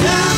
time.